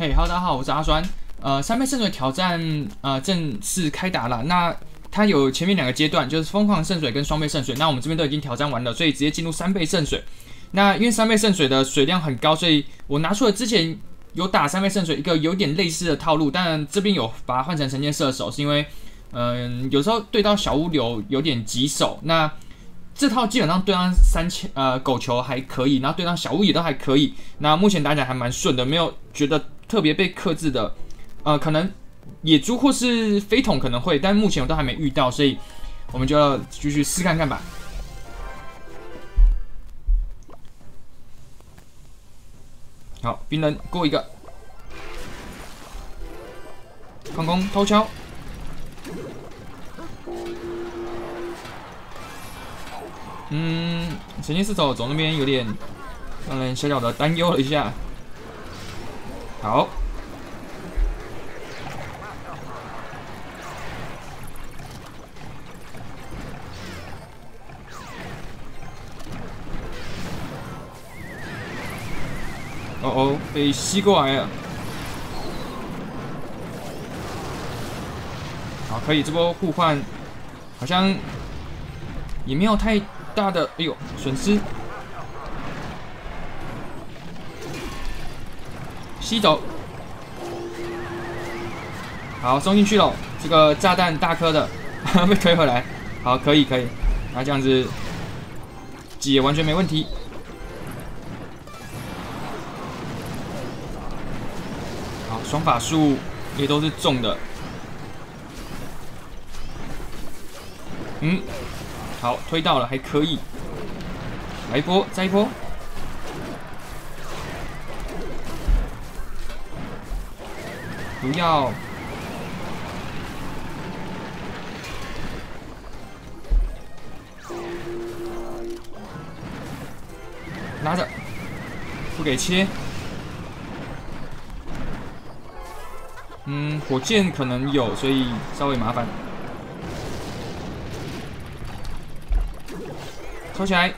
嘿，哈喽，大家好，我是阿酸。三杯圣水挑战正式开打了。那它有前面两个阶段，就是疯狂圣水跟双倍圣水。那我们这边都已经挑战完了，所以直接进入三倍圣水。那因为三倍圣水的水量很高，所以我拿出了之前有打三倍圣水一个有点类似的套路，但这边有把它换成神箭射手，是因为有时候对到小物流有点棘手。那这套基本上对上狗球还可以，然后对上小物也都还可以。那目前打起来还蛮顺的，没有觉得特别被克制的。可能野猪或是飞桶可能会，但目前我都还没遇到，所以我们就要继续试看看吧。好，冰人过一个，空空偷敲。 神箭射手走那边有点让人小小的担忧了一下。好，哦哦，被吸过来了。好，可以，这波互换好像也没有太 大的，哎呦，损失！吸走，好，送进去了。这个炸弹大颗的被推回来，好，可以可以，那这样子解完全没问题。好，双法术也都是中的，好，推到了，还可以，来一波，再一波。不要。拿着，不给切。火箭可能有，所以稍微麻烦。 抽起来，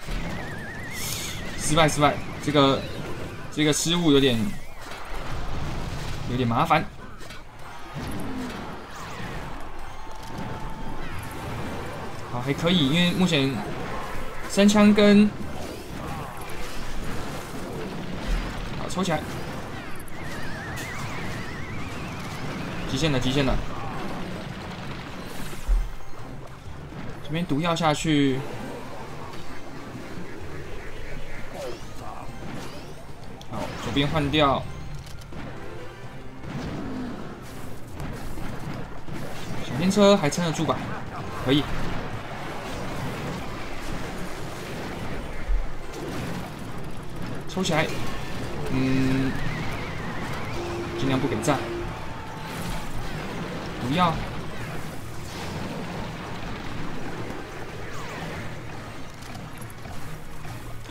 失败失败，这个失误有点麻烦。好，还可以，因为目前三枪跟好抽起来，极限了极限了，这边毒药下去。 左边换掉，小电车还撑得住吧？可以。抽起来，尽量不给炸。不要。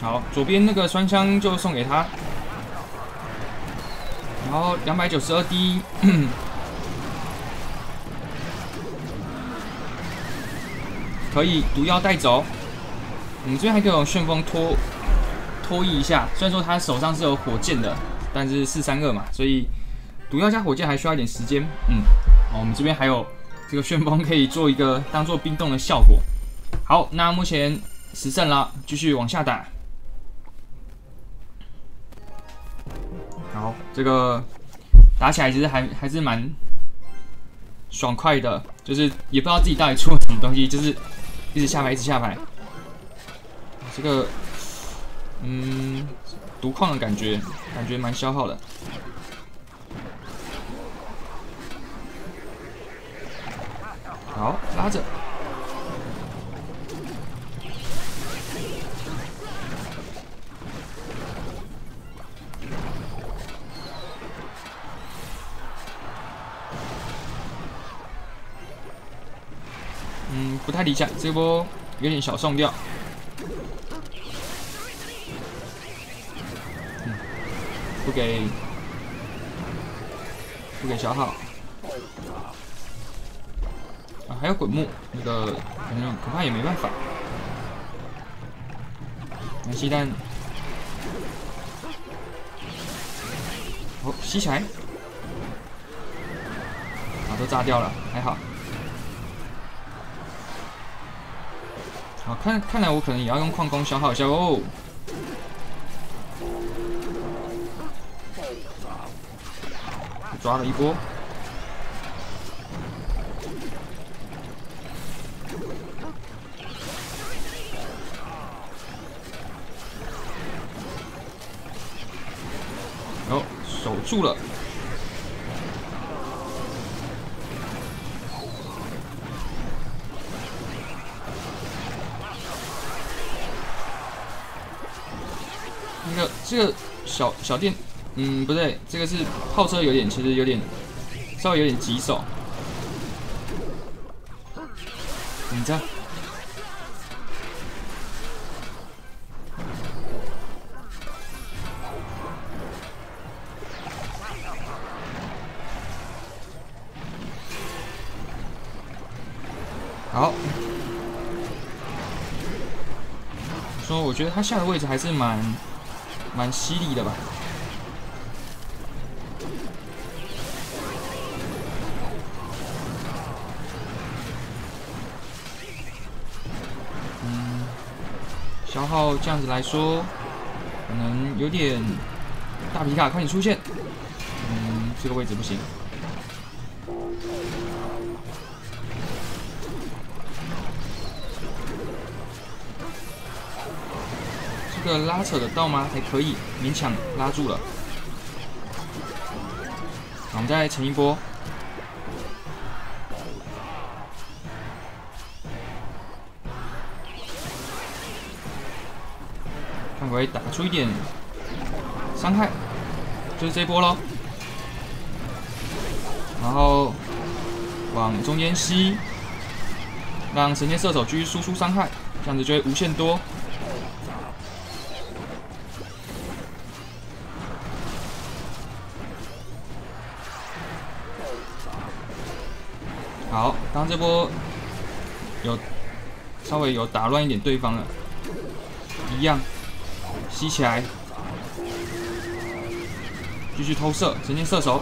好，左边那个栓枪就送给他。 然后292滴，可以毒药带走。我们这边还可以用旋风拖一下，虽然说他手上是有火箭的，但是432嘛，所以毒药加火箭还需要一点时间。我们这边还有这个旋风可以做一个当做冰冻的效果。好，那目前10胜了，继续往下打。 好，这个打起来其实还是蛮爽快的，就是也不知道自己到底出了什么东西，就是一直下牌，一直下牌。这个，毒矿的感觉蛮消耗的。好，拉着。 不太理想，这波有点小送掉。不给消耗。啊，还有滚木，那个恐怕也没办法。拿吸弹，哦，吸起来，啊，都炸掉了，还好。好，看来我可能也要用矿工消耗一下哦。 抓了一波，哦，守住了。那个这个小店。 不对，这个是炮车有点，其实有点，稍微有点棘手。你这样，好。说，我觉得他下的位置还是蛮犀利的吧。 消耗这样子来说，可能有点大皮卡，快点出现。这个位置不行。这个拉扯得到吗？还可以，勉强拉住了。我们再乘一波。 我会打出一点伤害，就是这波咯。然后往中间吸，让神剑射手继续输出伤害，这样子就会无限多。好，当这波有稍微有打乱一点对方了，一样。 吸起来，继续偷射，神剑射手。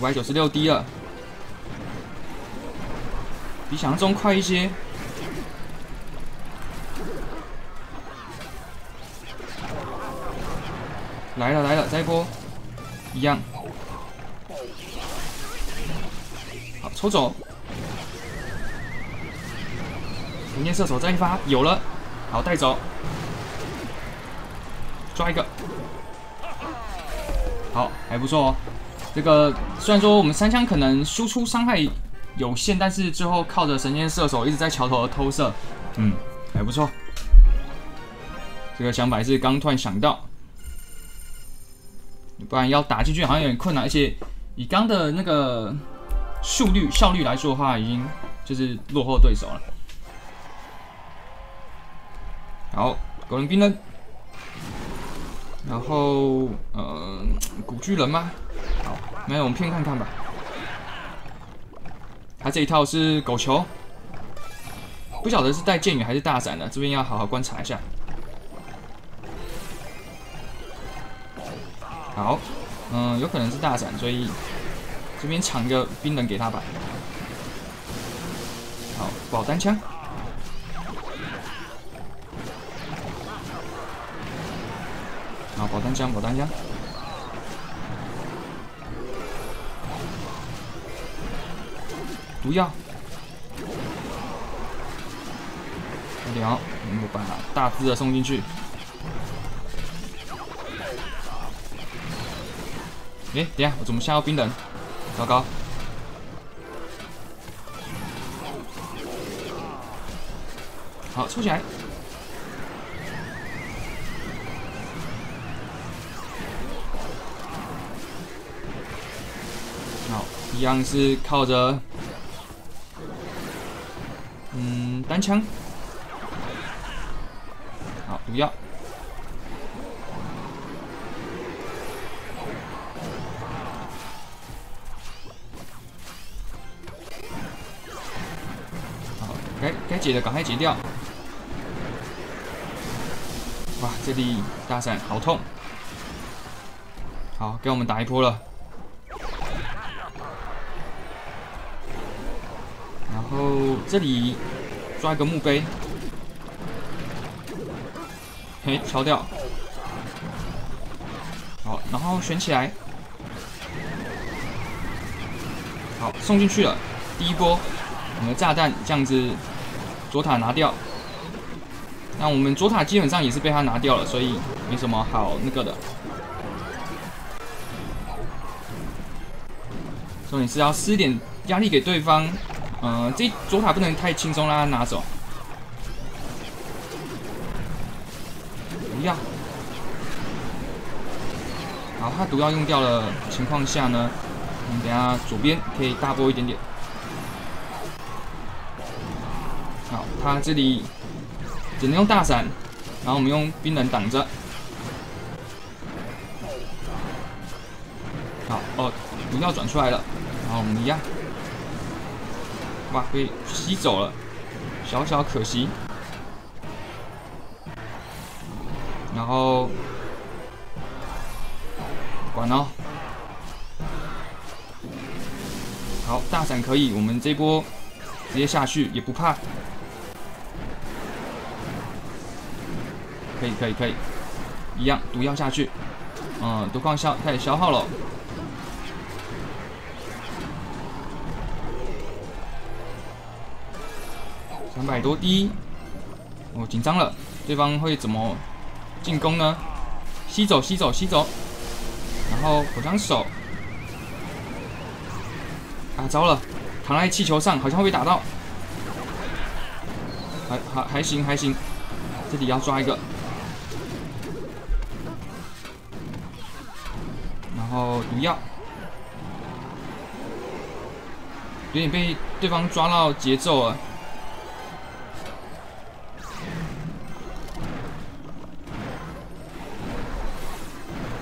596D 了，比想象中快一些。来了，再一波，一样。 好，抽走！神剑射手再一发，有了！好，带走！抓一个！好，还不错哦。这个虽然说我们三枪可能输出伤害有限，但是最后靠着神剑射手一直在桥头的偷射，还不错。这个想法是刚突然想到，不然要打进去好像有点困难，而且以刚的那个。 效率来说的话，已经就是落后对手了。好，狗人兵呢？然后古巨人吗？好，没有，我们骗看看吧。他这一套是狗球，不晓得是带箭雨还是大闪的，这边要好好观察一下。好，有可能是大闪，所以。 这边抢一个冰人给他吧，好，保单枪，好，保单枪，毒药，无聊，没有办法，大只的送进去，等下我怎么下到冰人？ 糟糕！好，抽起来！好，一样是靠着单枪。好，毒药。该解的赶快解掉。哇，这里大闪好痛！好，给我们打一波了。然后这里抓一个墓碑，嘿，敲掉。好，然后旋起来。 好，送进去了。第一波，我们的炸弹这样子，左塔拿掉。那我们左塔基本上也是被他拿掉了，所以没什么好那个的。重点是要施点压力给对方，这左塔不能太轻松让他拿走。不要。好，他毒药用掉了情况下呢？ 我们等下左边可以大波一点点。好，他这里只能用大闪，然后我们用冰冷挡着。好，哦，毒药转出来了，然后我们一样，哇，被吸走了，小小可惜。然后管哦。 好，大闪可以，我们这波直接下去也不怕，可以，一样毒药下去，毒矿开始消耗了，300多滴，我紧张了，对方会怎么进攻呢？吸走，然后火枪手。 啊，糟了，躺在气球上，好像会被打到。还行，这里要抓一个，然后毒药，有点被对方抓到节奏了。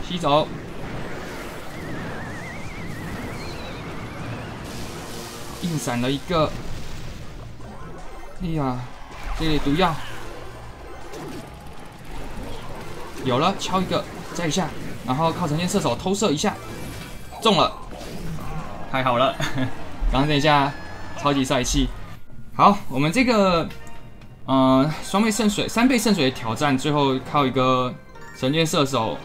吸走。 硬闪了一个，哎呀，这里毒药有了，敲一个，再一下，然后靠闪现射手偷射一下，中了，太好了！刚刚那一下超级帅气。好，我们这个3倍圣水的挑战，最后靠一个闪现射手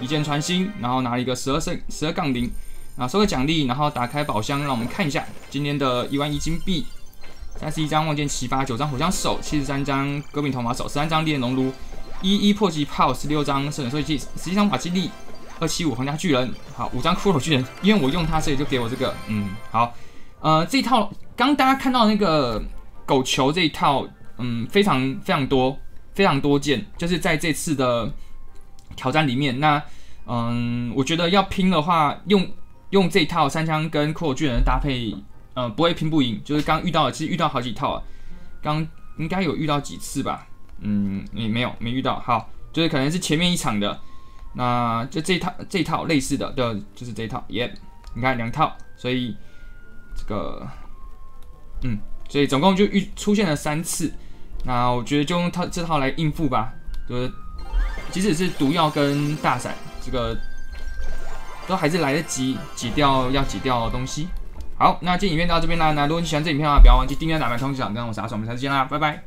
一箭穿心，然后拿了一个12-0。 啊，收个奖励，然后打开宝箱，让我们看一下今天的11000金币，31张望剑奇发，9张火枪手，73张戈柄铜马手，13张烈熔炉，11迫击炮，16张圣水射击器，17张瓦基力，275皇家巨人，好，5张骷髅巨人，因为我用它，所以就给我这个，好，这一套刚大家看到那个狗球这一套，非常多件，就是在这次的挑战里面，那我觉得要拼的话，用这一套三枪跟骷髅巨人的搭配，不会拼不赢。就是刚遇到了，其实遇到好几套啊，刚应该有遇到几次吧？也没遇到。好，就是可能是前面一场的，那就这一套类似的，对，就是这一套。耶、你看2套，所以这个，所以总共就出现了3次。那我觉得就用这套来应付吧，就是即使是毒药跟大闪，这个。 都还是来得及要挤掉的东西。好，那今天影片到这边啦。那如果你喜欢这影片的话，不要忘记订阅、打开通知小铃铛，我是阿爽，我们下次见啦，拜拜。